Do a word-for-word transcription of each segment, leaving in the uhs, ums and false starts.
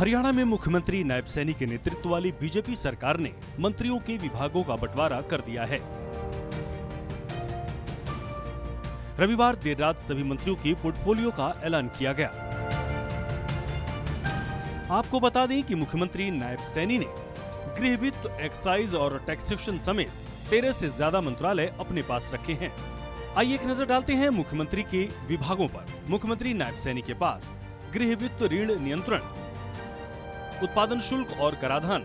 हरियाणा में मुख्यमंत्री नायब सैनी के नेतृत्व वाली बीजेपी सरकार ने मंत्रियों के विभागों का बंटवारा कर दिया है। रविवार देर रात सभी मंत्रियों की पोर्टफोलियो का ऐलान किया गया। आपको बता दें कि मुख्यमंत्री नायब सैनी ने गृह, वित्त, एक्साइज और टैक्सेशन समेत तेरह से ज्यादा मंत्रालय अपने पास रखे हैं। आइए एक नजर डालते हैं मुख्यमंत्री के विभागों पर। मुख्यमंत्री नायब सैनी के पास गृह, वित्त, ऋण नियंत्रण, उत्पादन शुल्क और कराधान,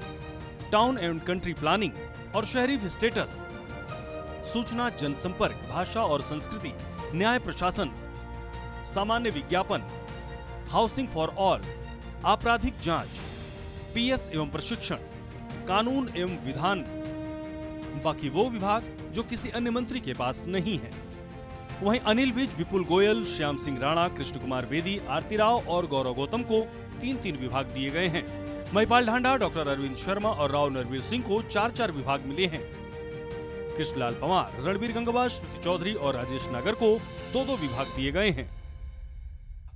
टाउन एंड कंट्री प्लानिंग और शहरी स्टेटस, सूचना, जनसंपर्क, भाषा और संस्कृति, न्याय प्रशासन, सामान्य विज्ञापन, हाउसिंग फॉर ऑल, आपराधिक जांच, पीएस एवं प्रशिक्षण, कानून एवं विधान, बाकी वो विभाग जो किसी अन्य मंत्री के पास नहीं है। वहीं अनिल विज, विपुल गोयल, श्याम सिंह राणा, कृष्ण कुमार वेदी, आरती राव और गौरव गौतम को तीन तीन विभाग दिए गए हैं। महिपाल ढांडा, डॉक्टर अरविंद शर्मा और राव नरवीर सिंह को चार चार विभाग मिले हैं। कृष्णलाल पवार, रणवीर गंगवा, श्रुति चौधरी और राजेश नगर को दो दो विभाग दिए गए हैं।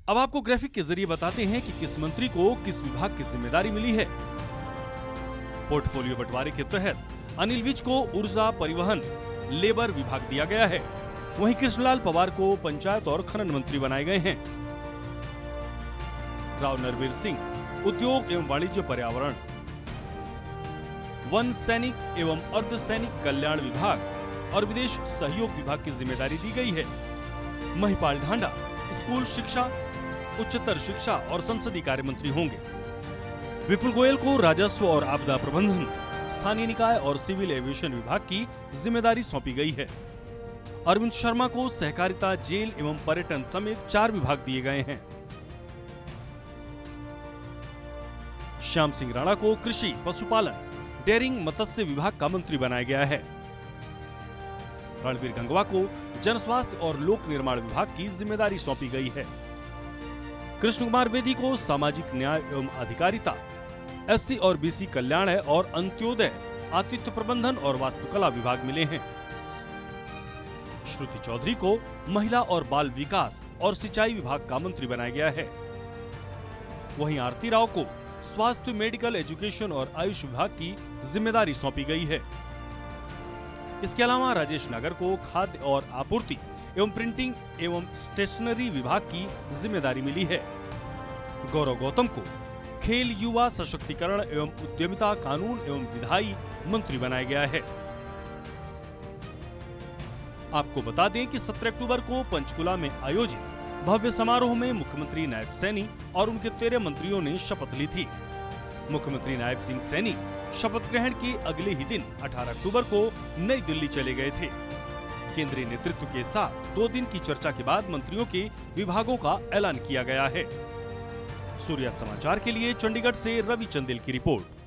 अब आपको ग्राफिक के जरिए बताते हैं कि किस मंत्री को किस विभाग की जिम्मेदारी मिली है। पोर्टफोलियो बंटवारे के तहत अनिल विज को ऊर्जा, परिवहन, लेबर विभाग दिया गया है। वहीं कृष्णलाल पवार को पंचायत और खनन मंत्री बनाए गए हैं। राव नरवीर सिंह उद्योग एवं वाणिज्य, पर्यावरण, वन, सैनिक एवं अर्ध सैनिक कल्याण विभाग और विदेश सहयोग विभाग की जिम्मेदारी दी गई है। महिपाल ढांडा स्कूल शिक्षा, उच्चतर शिक्षा और संसदीय कार्य मंत्री होंगे। विपुल गोयल को राजस्व और आपदा प्रबंधन, स्थानीय निकाय और सिविल एविएशन विभाग की जिम्मेदारी सौंपी गई है। अरविंद शर्मा को सहकारिता, जेल एवं पर्यटन समेत चार विभाग दिए गए हैं। श्याम सिंह राणा को कृषि, पशुपालन, डेयरिंग, मत्स्य विभाग का मंत्री बनाया गया है। रणवीर गंगवा को जन स्वास्थ्य और लोक निर्माण विभाग की जिम्मेदारी सौंपी गई है। कृष्ण कुमार वेदी को सामाजिक न्याय एवं अधिकारिता, एससी और बीसी कल्याण और अंत्योदय, आतिथ्य प्रबंधन और वास्तुकला विभाग मिले हैं। श्रुति चौधरी को महिला और बाल विकास और सिंचाई विभाग का मंत्री बनाया गया है। वहीं आरती राव को स्वास्थ्य, मेडिकल, एजुकेशन और आयुष विभाग की जिम्मेदारी सौंपी गई है। इसके अलावा राजेश नगर को खाद्य और आपूर्ति एवं प्रिंटिंग एवं स्टेशनरी विभाग की जिम्मेदारी मिली है। गौरव गौतम को खेल, युवा सशक्तिकरण एवं उद्यमिता, कानून एवं विधायी मंत्री बनाया गया है। आपको बता दें कि सत्रह अक्टूबर को पंचकूला में आयोजित भव्य समारोह में मुख्यमंत्री नायब सैनी और उनके तेरह मंत्रियों ने शपथ ली थी। मुख्यमंत्री नायब सिंह सैनी शपथ ग्रहण के अगले ही दिन अठारह अक्टूबर को नई दिल्ली चले गए थे। केंद्रीय नेतृत्व के साथ दो दिन की चर्चा के बाद मंत्रियों के विभागों का ऐलान किया गया है। सूर्या समाचार के लिए चंडीगढ़ से रवि चंदेल की रिपोर्ट।